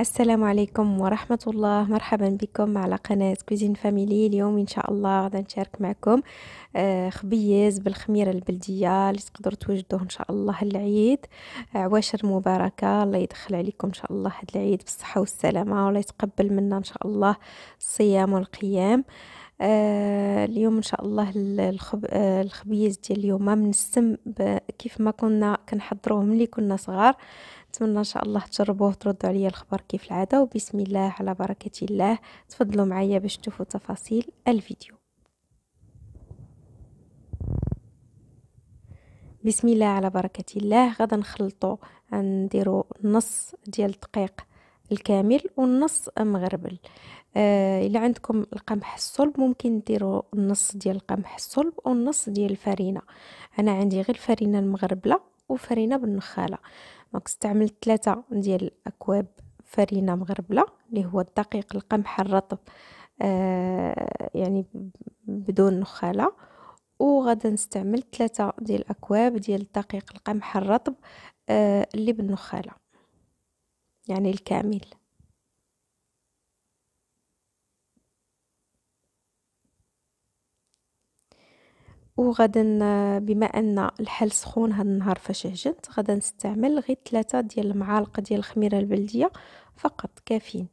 السلام عليكم ورحمة الله. مرحبا بكم على قناة كوزين فاميلي. اليوم إن شاء الله غدا نشارك معكم خبيز بالخميرة البلدية اللي تقدروا توجدوه إن شاء الله العيد. عواشر مباركة، الله يدخل عليكم إن شاء الله هاد العيد بالصحة والسلامة، والله يتقبل منا إن شاء الله الصيام والقيام. اليوم ان شاء الله الخبيز ديال اليوم من السم كيف ما كنا كنحضروه ملي كنا صغار. نتمنى ان شاء الله تجربوه وتردوا عليا الخبر كيف العاده. وبسم الله على بركه الله، تفضلوا معايا باش تشوفوا تفاصيل الفيديو. بسم الله على بركه الله. غدا نخلطوا، نديروا نص ديال الدقيق الكامل والنص مغربل. إلا عندكم القمح الصلب ممكن ديروا النص ديال القمح الصلب والنص ديال الفرينة. أنا عندي غير الفرينة المغربلة وفرينة بالنخالة، دونك استعملت 3 ديال أكواب فرينة مغربلة اللي هو الدقيق القمح الرطب يعني بدون نخالة، وغدا نستعمل 3 ديال أكواب ديال الدقيق القمح الرطب اللي بالنخالة يعني الكامل. وغدا بما ان الحل سخون هذا النهار فاش عجنت، غدا نستعمل غير 3 ديال المعالق ديال الخميره البلديه فقط كافيين.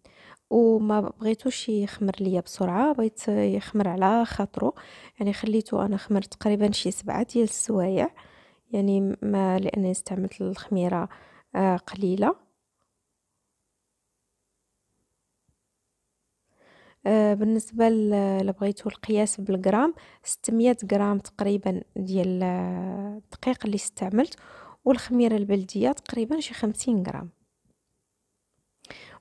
وما بغيتوش يخمر ليا بسرعه، بغيت يخمر على خاطرو، يعني خليته انا خمر تقريبا شي 7 ديال السوايع، يعني ما لاني استعملت الخميره قليله. بالنسبه لبغيتو القياس بالجرام، 600 غرام تقريبا ديال الدقيق اللي استعملت، والخميره البلديه تقريبا شي 50 غرام.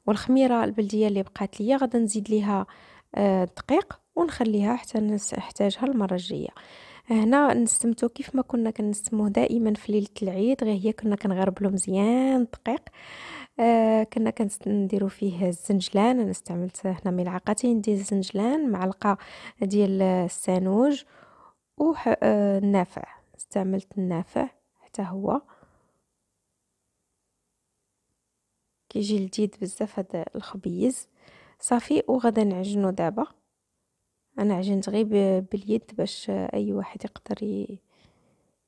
والخميره البلديه اللي بقات ليا غدا نزيد ليها الدقيق ونخليها حتى نحتاجها المره الجايه. هنا نسمتو كيف ما كنا كنسموه دائما في ليله العيد، غير هي كنا كنغربلو مزيان الدقيق. كنا كنديرو فيه الزنجلان. انا استعملت هنا ملعقتين ديال الزنجلان، معلقه ديال السانوج والنافع. استعملت النافع حتى هو كيجي لذيذ بزاف هذا الخبيز. صافي وغدا نعجنو دابا. انا عجنت غير باليد باش اي واحد يقدر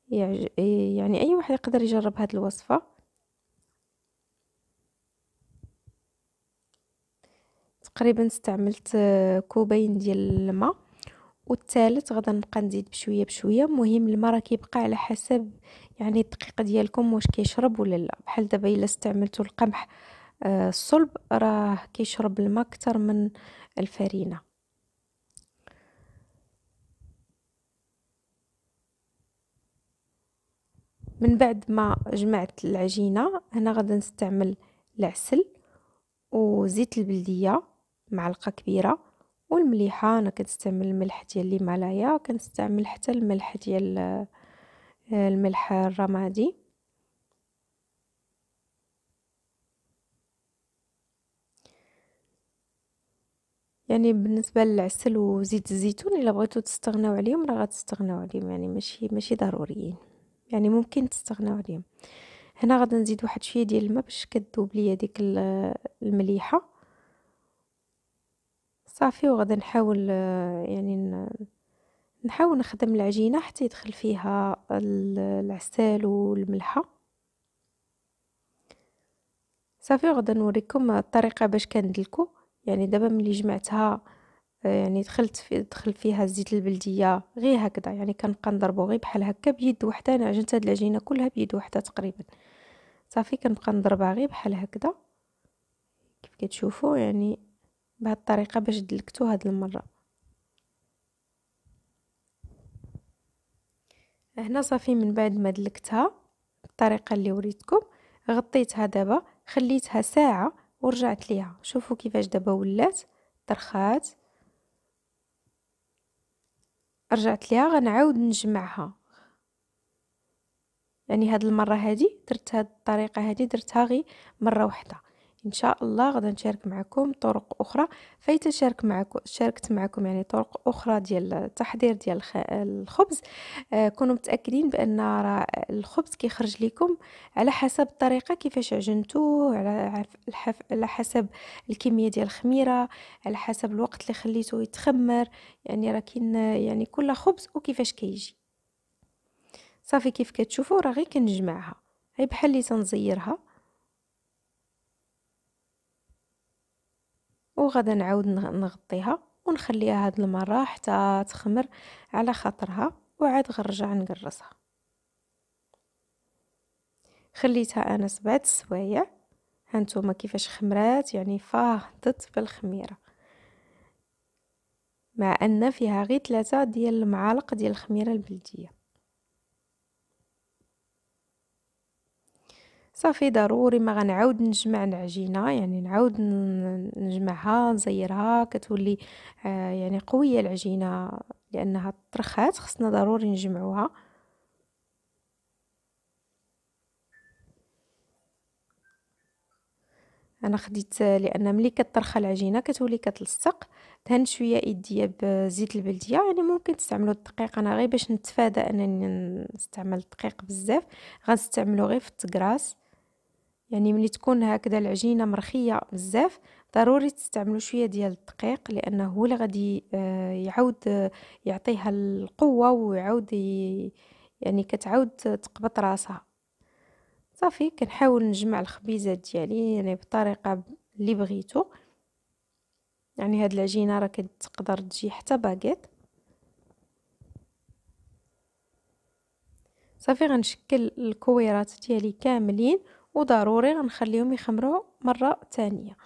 يعني اي واحد يقدر يجرب هذه الوصفه. تقريبا استعملت كوبين ديال الماء، والثالث غدا نبقى نزيد بشويه بشويه. المهم الماء راه كيبقى على حسب يعني الدقيق ديالكم واش كيشرب ولا لا. بحال دابا الا استعملتوا القمح الصلب راه كيشرب الماء اكثر من الفرينه. من بعد ما جمعت العجينه، هنا غادي نستعمل العسل وزيت البلديه معلقه كبيره والمليحه. انا كنستعمل الملح ديال الهيمالايا، كنستعمل حتى الملح ديال الملح الرمادي. يعني بالنسبه للعسل وزيت الزيتون الا بغيتو تستغناو عليهم راه غتستغناو عليهم، يعني ماشي ضروريين، يعني ممكن تستغناو عليهم. هنا غادي نزيد واحد شويه ديال الماء باش كذوب ليا ديك المليحه. صافي وغادي نحاول يعني نحاول نخدم العجينه حتى يدخل فيها العسل والملحه. صافي وغادي نوريكم الطريقه باش كندلكو. يعني دابا ملي جمعتها يعني دخل فيها الزيت البلديه غير هكذا، يعني كنبقى نضربو غير بحال هكا بيد وحده. انا عجنت هاد العجينه كلها بيد وحده تقريبا. صافي كنبقى نضربها غير بحال هكذا كيف كتشوفوا، يعني بهاد الطريقه باش دلكتو هاد المره هنا. صافي من بعد ما دلكتها بالطريقه اللي وريتكم، غطيتها دابا، خليتها ساعه ورجعت ليها. شوفوا كيفاش دابا ولات طرخات. رجعت ليها غنعاود نجمعها. يعني هاد المره هادي درت هاد الطريقه هادي، درتها غي مره واحده، ان شاء الله غدا نشارك معكم طرق اخرى. شاركت معكم يعني طرق اخرى ديال تحضير ديال الخبز. كونوا متاكدين بان راه الخبز كيخرج لكم على حسب الطريقه كيفاش عجنتوه، على حسب الكميه ديال الخميره، على حسب الوقت اللي خليتوه يتخمر. يعني راه كاين يعني كل خبز وكيفاش كيجي. صافي كيف كتشوفوا راه غير كنجمعها، هي بحال اللي تنزيرها، وغدا نعاود نغطيها ونخليها هاد المره حتى تخمر على خاطرها، وعاد غنرجع نقرصها. خليتها انا 7 سوايع. هانتوما كيفاش خمرات، يعني فاهضت بالخميره، مع ان فيها غير 3 ديال المعالق ديال الخميره البلديه. صافي ضروري ما غنعاود نجمع العجينه، يعني نعاود نجمعها نزيرها، كتولي يعني قويه العجينه لانها ترخات، خصنا ضروري نجمعوها. انا خديت لان ملي كترخى العجينه كتولي كتلصق. دهن شويه يديا بزيت البلديه، يعني ممكن تستعملوا الدقيق، انا غير باش نتفادى انني نستعمل الدقيق بزاف غنستعملو غير في التكراس. يعني ملي تكون هكذا العجينه مرخيه بزاف ضروري تستعملوا شويه ديال الدقيق، لانه هو اللي غادي يعاود يعطيها القوه ويعاود يعني كتعاود تقبط راسها. صافي كنحاول نجمع الخبيزات ديالي يعني بطريقه اللي بغيتو. يعني هاد العجينه راه كتقدر تجي حتى باغيت. صافي غنشكل الكويرات ديالي كاملين، وضروري غنخليهم يخمروا مره ثانيه.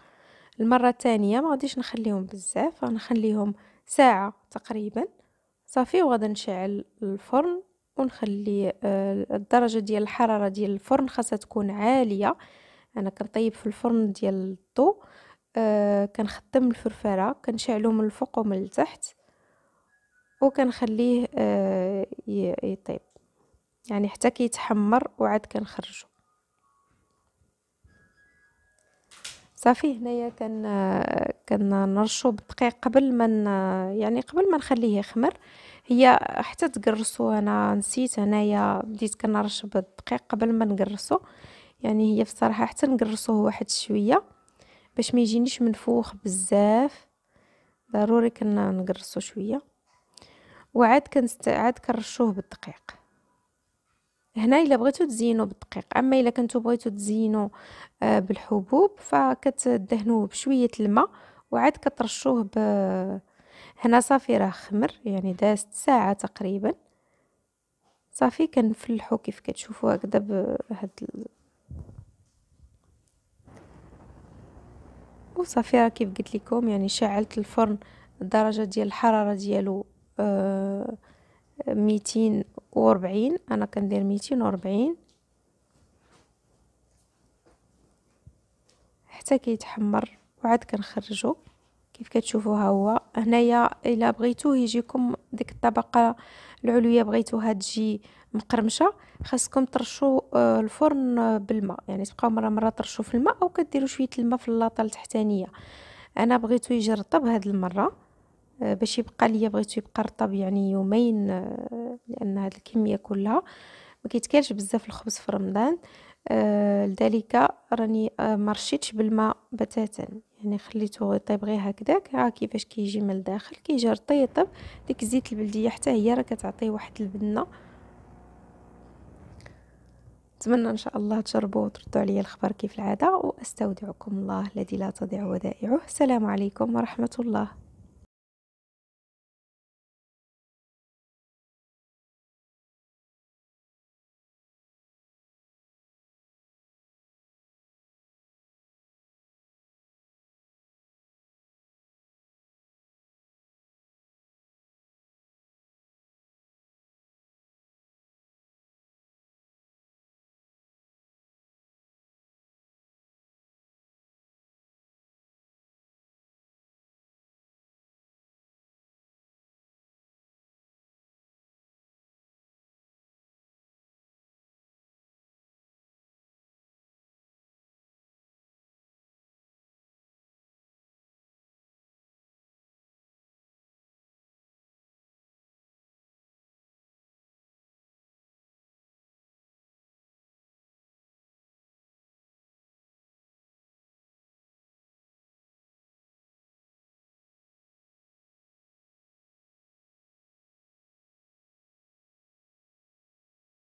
المره الثانيه ما غاديش نخليهم بزاف، غنخليهم ساعه تقريبا. صافي وغادي نشعل الفرن ونخلي الدرجه ديال الحراره ديال الفرن خاصها تكون عاليه. انا كنطيب في الفرن ديال الضو، كنخدم الفرفره، كنشعلو من الفوق ومن التحت، وكنخليه يطيب يعني حتى كيتحمر، وعاد كنخرجو. صافي هنايا كنرشو بالدقيق قبل ما يعني قبل ما نخليه يخمر، هي حتى تقرصو. انا نسيت هنايا بديت كنرش بالدقيق قبل ما نقرصو، يعني هي بصراحه حتى نقرصوه واحد شويه باش ما يجينيش منفوخ بزاف، ضروري كنا نقرصو شويه، وعاد عاد كنرشوه بالدقيق. هنا الا بغيتو تزينو بالدقيق، اما الا كنتو بغيتو تزينو بالحبوب فكتدهنوه بشويه الماء وعاد كترشوه هنا. صافي راه خمر، يعني دازت ساعه تقريبا. صافي كنفلحو كيف كتشوفوا هكذا بهاد وصافي راه كيف قلت لكم، يعني شعلت الفرن الدرجه ديال الحراره ديالو 240، انا كندير 240 حتى كيتحمر، وعاد كنخرجو كيف كتشوفوا. ها هو هنايا الا بغيتوه يجيكم ديك الطبقه العلويه بغيتوها تجي مقرمشه، خاصكم ترشوا الفرن بالماء، يعني تبقاو مره ترشوا في الماء، او كديروا شويه الماء في اللاطه التحتانيه. انا بغيتو يجي رطب هاد المره باش يبقى ليا، بغيتو يبقى رطب يعني يومين، لان هاد الكميه كلها ما كيتكالش بزاف الخبز في رمضان، لذلك راني مرشيتش بالماء بتاتا، يعني خليته يطيب غير هكذاك. ها كيفاش كيجي من الداخل كيجي رطيب. ديك الزيت البلديه حتى هي راه كتعطي واحد البنه. اتمنى ان شاء الله تجربوا وتردوا عليا الخبر كيف العاده، واستودعكم الله الذي لا تضيع ودائعه. السلام عليكم ورحمه الله.